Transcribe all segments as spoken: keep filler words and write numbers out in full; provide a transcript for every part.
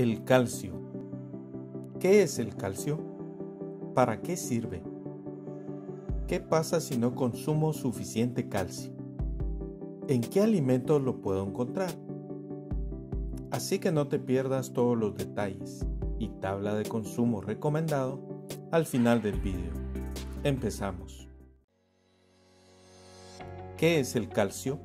El calcio. ¿Qué es el calcio? ¿Para qué sirve? ¿Qué pasa si no consumo suficiente calcio? ¿En qué alimentos lo puedo encontrar? Así que no te pierdas todos los detalles y tabla de consumo recomendado al final del vídeo. Empezamos. ¿Qué es el calcio?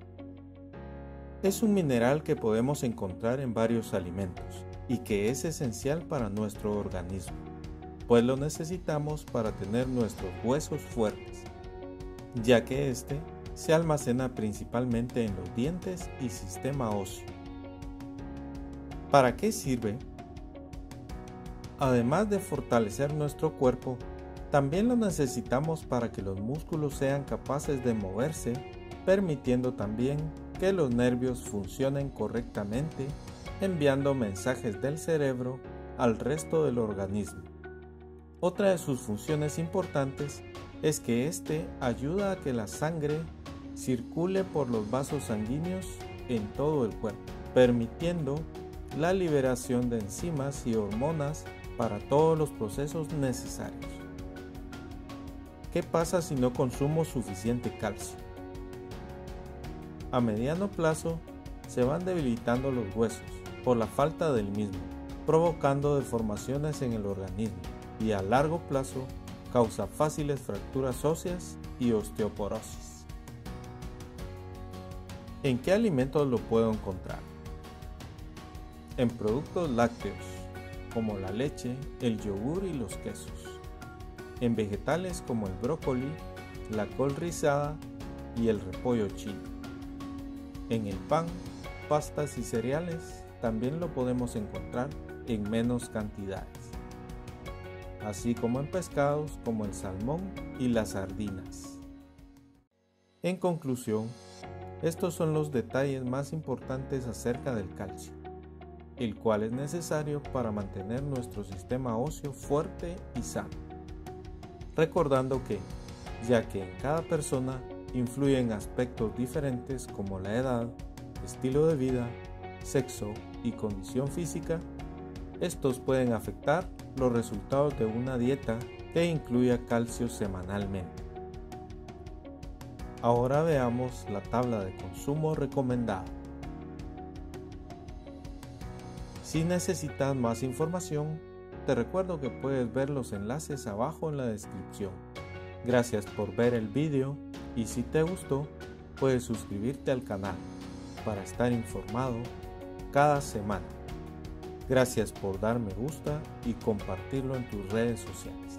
Es un mineral que podemos encontrar en varios alimentos y que es esencial para nuestro organismo, pues lo necesitamos para tener nuestros huesos fuertes, ya que este se almacena principalmente en los dientes y sistema óseo. ¿Para qué sirve? Además de fortalecer nuestro cuerpo, también lo necesitamos para que los músculos sean capaces de moverse, permitiendo también que los nervios funcionen correctamente, enviando mensajes del cerebro al resto del organismo. Otra de sus funciones importantes es que éste ayuda a que la sangre circule por los vasos sanguíneos en todo el cuerpo, permitiendo la liberación de enzimas y hormonas para todos los procesos necesarios. ¿Qué pasa si no consumo suficiente calcio? A mediano plazo se van debilitando los huesos por la falta del mismo, provocando deformaciones en el organismo y a largo plazo causa fáciles fracturas óseas y osteoporosis. ¿En qué alimentos lo puedo encontrar? En productos lácteos, como la leche, el yogur y los quesos. En vegetales como el brócoli, la col rizada y el repollo chino. En el pan, pastas y cereales también lo podemos encontrar en menos cantidades, así como en pescados como el salmón y las sardinas. En conclusión, estos son los detalles más importantes acerca del calcio, el cual es necesario para mantener nuestro sistema óseo fuerte y sano. Recordando que, ya que en cada persona influyen aspectos diferentes como la edad, estilo de vida, sexo y condición física, estos pueden afectar los resultados de una dieta que incluya calcio semanalmente. Ahora veamos la tabla de consumo recomendada. Si necesitas más información, te recuerdo que puedes ver los enlaces abajo en la descripción. Gracias por ver el vídeo y si te gustó, puedes suscribirte al canal para estar informado cada semana. Gracias por dar me gusta y compartirlo en tus redes sociales.